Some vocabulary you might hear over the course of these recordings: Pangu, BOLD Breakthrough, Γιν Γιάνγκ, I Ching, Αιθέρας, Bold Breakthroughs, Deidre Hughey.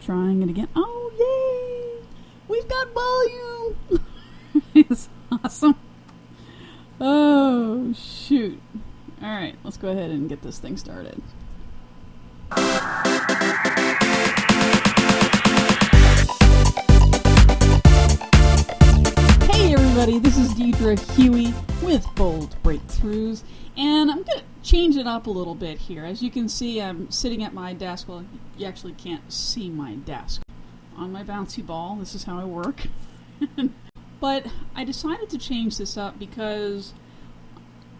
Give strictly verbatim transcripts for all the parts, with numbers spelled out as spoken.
trying it again. Oh, yay! We've got volume! It's awesome. Oh, shoot. Alright, let's go ahead and get this thing started. Hey everybody, this is Deidre Hughey with Bold Breakthroughs, and I'm going to change it up a little bit here. As you can see, I'm sitting at my desk. Well, you actually can't see my desk. On my bouncy ball, this is how I work. But I decided to change this up because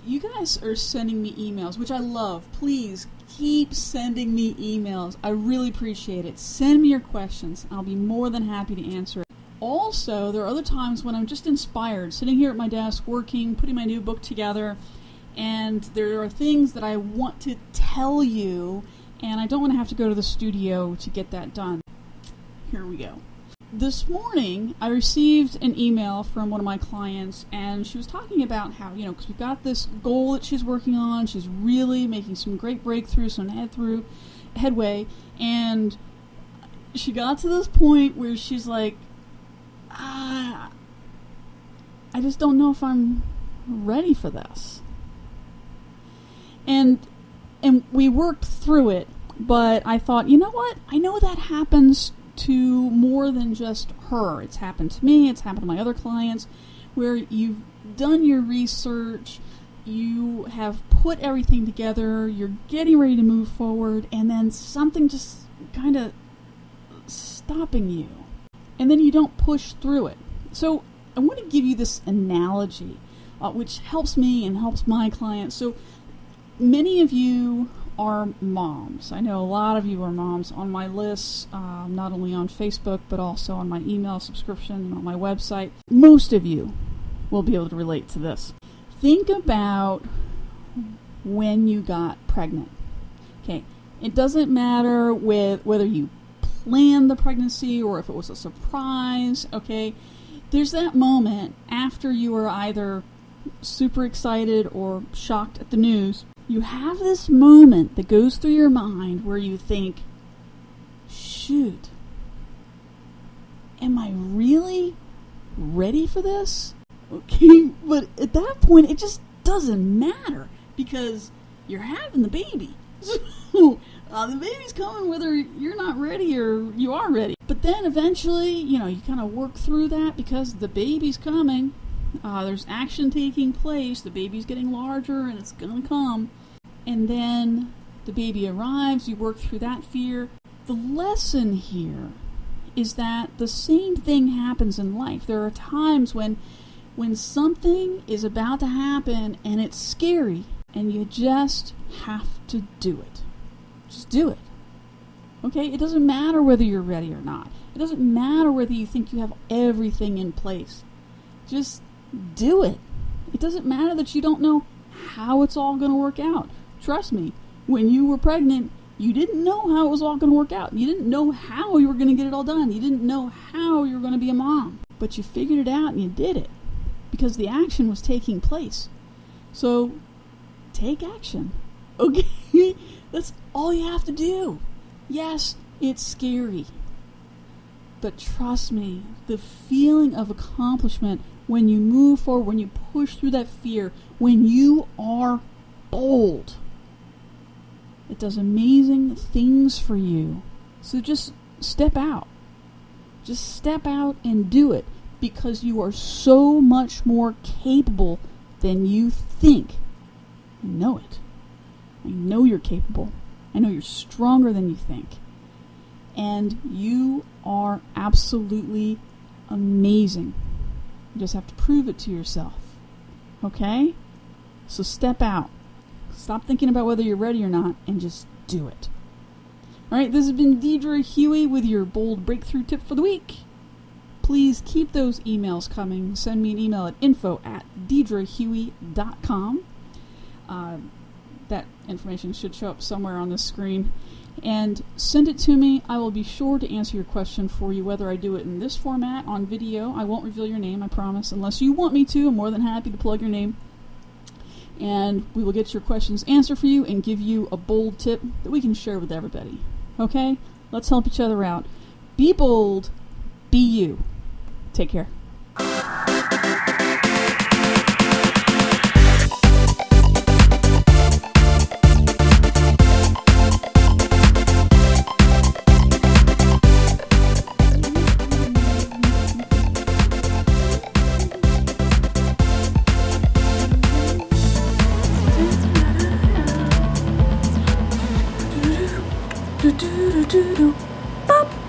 you guys are sending me emails, which I love. Please keep sending me emails. I really appreciate it. Send me your questions. I'll be more than happy to answer it. Also, there are other times when I'm just inspired, sitting here at my desk, working, putting my new book together, and there are things that I want to tell you, and I don't want to have to go to the studio to get that done. Here we go. This morning, I received an email from one of my clients, and she was talking about how, you know, because we've got this goal that she's working on, she's really making some great breakthroughs, some head through, headway, and she got to this point where she's like, ah, I just don't know if I'm ready for this. And, and we worked through it, but I thought, you know what? I know that happens to more than just her. It's happened to me, it's happened to my other clients, where you've done your research, you have put everything together, you're getting ready to move forward, and then something just kind of stopping you. And then you don't push through it. So I want to give you this analogy, uh, which helps me and helps my clients. So many of you are moms. I know a lot of you are moms on my list, uh, not only on Facebook, but also on my email subscription and on my website. Most of you will be able to relate to this. Think about when you got pregnant. Okay, it doesn't matter with whether you planned the pregnancy or if it was a surprise. Okay, there's that moment after you were either super excited or shocked at the news. You have this moment that goes through your mind where you think, shoot, am I really ready for this? Okay, but at that point, it just doesn't matter because you're having the baby. So uh, the baby's coming whether you're not ready or you are ready. But then eventually, you know, you kind of work through that because the baby's coming. Uh, there's action taking place, the baby's getting larger and it's gonna come, and then the baby arrives, you work through that fear. The lesson here is that the same thing happens in life. There are times when when something is about to happen and it's scary and you just have to do it. Just do it. Okay, it doesn't matter whether you're ready or not. It doesn't matter whether you think you have everything in place. Just do it. It doesn't matter that you don't know how it's all going to work out. Trust me, when you were pregnant, you didn't know how it was all going to work out. You didn't know how you were going to get it all done. You didn't know how you were going to be a mom. But you figured it out and you did it because the action was taking place. So take action. Okay? That's all you have to do. Yes, it's scary. But trust me, the feeling of accomplishment when you move forward, when you push through that fear, when you are bold, it does amazing things for you. So just step out. Just step out and do it because you are so much more capable than you think. I know it. I know you're capable. I know you're stronger than you think. And you are absolutely amazing. You just have to prove it to yourself, okay? So step out. Stop thinking about whether you're ready or not and just do it. All right, this has been Deidre Hughey with your Bold Breakthrough tip for the week. Please keep those emails coming. Send me an email at info at deidre hughey dot com. Uh, that information should show up somewhere on this screen. And send it to me. I will be sure to answer your question for you, whether I do it in this format, on video. I won't reveal your name, I promise, unless you want me to. I'm more than happy to plug your name. And we will get your questions answered for you and give you a bold tip that we can share with everybody. Okay? Let's help each other out. Be bold. Be you. Take care. Do do do do do, pop.